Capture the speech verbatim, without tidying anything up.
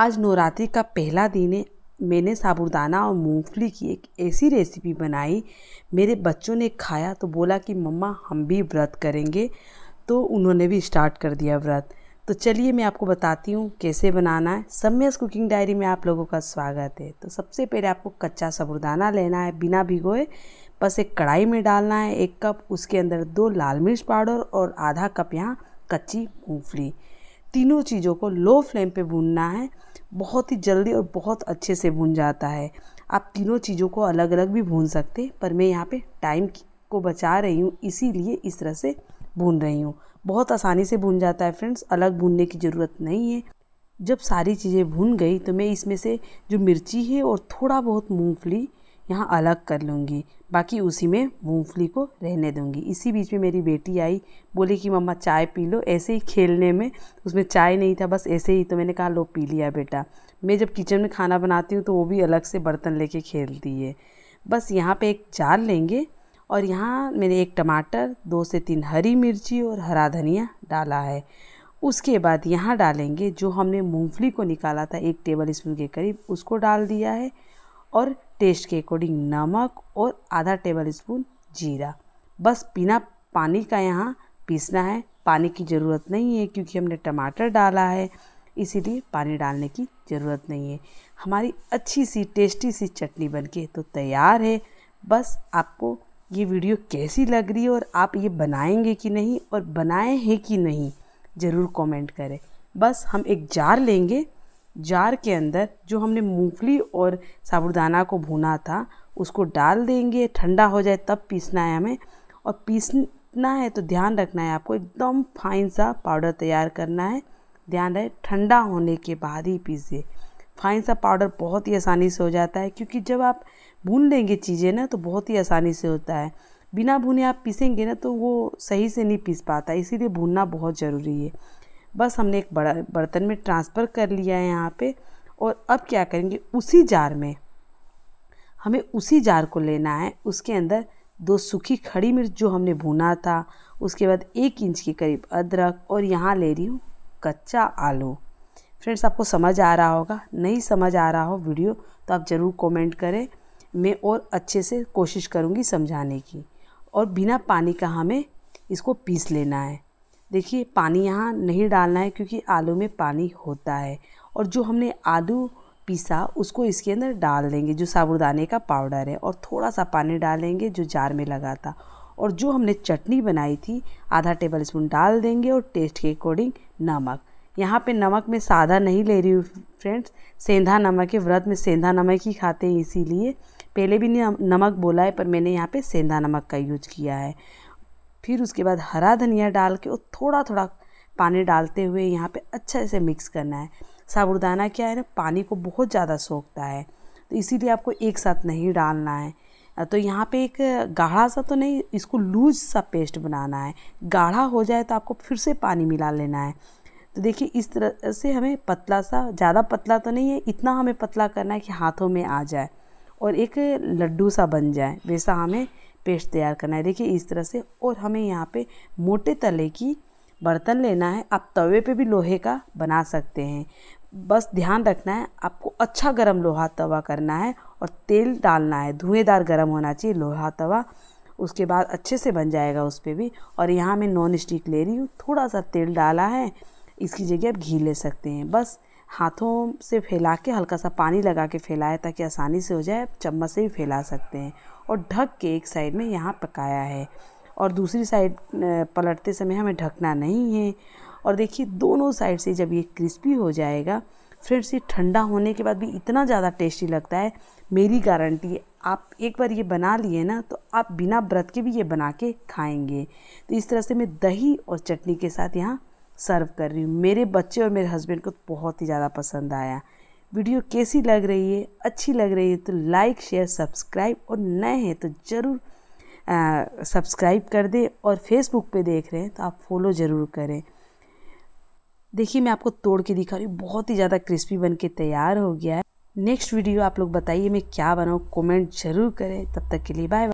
आज नवरात्रि का पहला दिन है। मैंने साबूदाना और मूंगफली की एक ऐसी रेसिपी बनाई, मेरे बच्चों ने खाया तो बोला कि मम्मा हम भी व्रत करेंगे, तो उन्होंने भी स्टार्ट कर दिया व्रत। तो चलिए मैं आपको बताती हूँ कैसे बनाना है। सम्यस कुकिंग डायरी में आप लोगों का स्वागत है। तो सबसे पहले आपको कच्चा साबूदाना लेना है बिना भिगोए, बस एक कढ़ाई में डालना है एक कप, उसके अंदर दो लाल मिर्च पाउडर और आधा कप यहाँ कच्ची मूँगफली। तीनों चीज़ों को लो फ्लेम पे भूनना है, बहुत ही जल्दी और बहुत अच्छे से भून जाता है। आप तीनों चीज़ों को अलग अलग भी भून सकते हैं, पर मैं यहाँ पे टाइम को बचा रही हूँ इसीलिए इस तरह से भून रही हूँ। बहुत आसानी से भून जाता है फ्रेंड्स, अलग भूनने की ज़रूरत नहीं है। जब सारी चीज़ें भून गई तो मैं इसमें से जो मिर्ची है और थोड़ा बहुत मूँगफली यहाँ अलग कर लूँगी, बाकी उसी में मूँगफली को रहने दूँगी। इसी बीच में मेरी बेटी आई, बोली कि मम्मा चाय पी लो। ऐसे ही खेलने में, उसमें चाय नहीं था, बस ऐसे ही, तो मैंने कहा लो पी लिया बेटा। मैं जब किचन में खाना बनाती हूँ तो वो भी अलग से बर्तन लेके खेलती है। बस यहाँ पे एक जार लेंगे और यहाँ मैंने एक टमाटर, दो से तीन हरी मिर्ची और हरा धनिया डाला है। उसके बाद यहाँ डालेंगे जो हमने मूँगफली को निकाला था, एक टेबल स्पून के करीब उसको डाल दिया है, और टेस्ट के अकॉर्डिंग नमक और आधा टेबल स्पून जीरा। बस बिना पानी का यहाँ पीसना है, पानी की ज़रूरत नहीं है क्योंकि हमने टमाटर डाला है, इसीलिए पानी डालने की ज़रूरत नहीं है। हमारी अच्छी सी टेस्टी सी चटनी बनके तो तैयार है। बस आपको ये वीडियो कैसी लग रही है और आप ये बनाएंगे कि नहीं और बनाए हैं कि नहीं ज़रूर कॉमेंट करें। बस हम एक जार लेंगे, जार के अंदर जो हमने मूंगफली और साबूदाना को भुना था उसको डाल देंगे। ठंडा हो जाए तब पीसना है हमें, और पीसना है तो ध्यान रखना है आपको, एकदम फाइन सा पाउडर तैयार करना है। ध्यान रहे ठंडा होने के बाद ही पीसिए। फाइन सा पाउडर बहुत ही आसानी से हो जाता है क्योंकि जब आप भून लेंगे चीज़ें ना तो बहुत ही आसानी से होता है। बिना भुने आप पीसेंगे ना तो वो सही से नहीं पीस पाता, इसीलिए भूनना बहुत ज़रूरी है। बस हमने एक बड़ा बर्तन में ट्रांसफ़र कर लिया है यहाँ पे, और अब क्या करेंगे, उसी जार में हमें उसी जार को लेना है। उसके अंदर दो सूखी खड़ी मिर्च जो हमने भुना था, उसके बाद एक इंच के करीब अदरक, और यहाँ ले रही हूँ कच्चा आलू। फ्रेंड्स आपको समझ आ रहा होगा, नहीं समझ आ रहा हो वीडियो तो आप ज़रूर कमेंट करें, मैं और अच्छे से कोशिश करूँगी समझाने की। और बिना पानी का हमें इसको पीस लेना है। देखिए पानी यहाँ नहीं डालना है क्योंकि आलू में पानी होता है, और जो हमने आलू पीसा उसको इसके अंदर डाल देंगे, जो साबूदाने का पाउडर है, और थोड़ा सा पानी डालेंगे जो जार में लगा था, और जो हमने चटनी बनाई थी आधा टेबल स्पून डाल देंगे, और टेस्ट के अकॉर्डिंग नमक। यहाँ पे नमक मैं सादा नहीं ले रही हूँ फ्रेंड्स, सेंधा नमक है, व्रत में सेंधा नमक ही खाते हैं, इसीलिए पहले भी नमक बोला है पर मैंने यहाँ पे सेंधा नमक का यूज किया है। फिर उसके बाद हरा धनिया डाल के और थोड़ा थोड़ा पानी डालते हुए यहाँ पे अच्छे से मिक्स करना है। साबूदाना क्या है ना, पानी को बहुत ज़्यादा सोखता है, तो इसीलिए आपको एक साथ नहीं डालना है। तो यहाँ पे एक गाढ़ा सा तो नहीं, इसको लूज सा पेस्ट बनाना है। गाढ़ा हो जाए तो आपको फिर से पानी मिला लेना है। तो देखिए इस तरह से हमें पतला सा, ज़्यादा पतला तो नहीं है, इतना हमें पतला करना है कि हाथों में आ जाए और एक लड्डू सा बन जाए, वैसा हमें पेस्ट तैयार करना है। देखिए इस तरह से। और हमें यहाँ पे मोटे तले की बर्तन लेना है, आप तवे पे भी लोहे का बना सकते हैं। बस ध्यान रखना है आपको, अच्छा गरम लोहा तवा करना है और तेल डालना है, धुएँदार गरम होना चाहिए लोहा तवा, उसके बाद अच्छे से बन जाएगा उस पर भी। और यहाँ मैं नॉन स्टिक ले रही हूँ, थोड़ा सा तेल डाला है, इसकी जगह आप घी ले सकते हैं। बस हाथों से फैला के हल्का सा पानी लगा के फैलाया ताकि आसानी से हो जाए, चम्मच से भी फैला सकते हैं। और ढक के एक साइड में यहाँ पकाया है और दूसरी साइड पलटते समय हमें ढकना नहीं है। और देखिए दोनों साइड से जब ये क्रिस्पी हो जाएगा फ्रेंड्स, ये ठंडा होने के बाद भी इतना ज़्यादा टेस्टी लगता है, मेरी गारंटी है। आप एक बार ये बना लिए ना तो आप बिना व्रत के भी ये बना के खाएँगे। तो इस तरह से मैं दही और चटनी के साथ यहाँ सर्व कर रही हूँ। मेरे बच्चे और मेरे हस्बैंड को बहुत ही ज़्यादा पसंद आया। वीडियो कैसी लग रही है, अच्छी लग रही है तो लाइक शेयर सब्सक्राइब, और नए हैं तो ज़रूर सब्सक्राइब कर दें, और फेसबुक पे देख रहे हैं तो आप फॉलो ज़रूर करें। देखिए मैं आपको तोड़ के दिखा रही हूँ, बहुत ही ज़्यादा क्रिस्पी बन के तैयार हो गया है। नेक्स्ट वीडियो आप लोग बताइए मैं क्या बनाऊँ, कमेंट ज़रूर करें। तब तक के लिए बाय।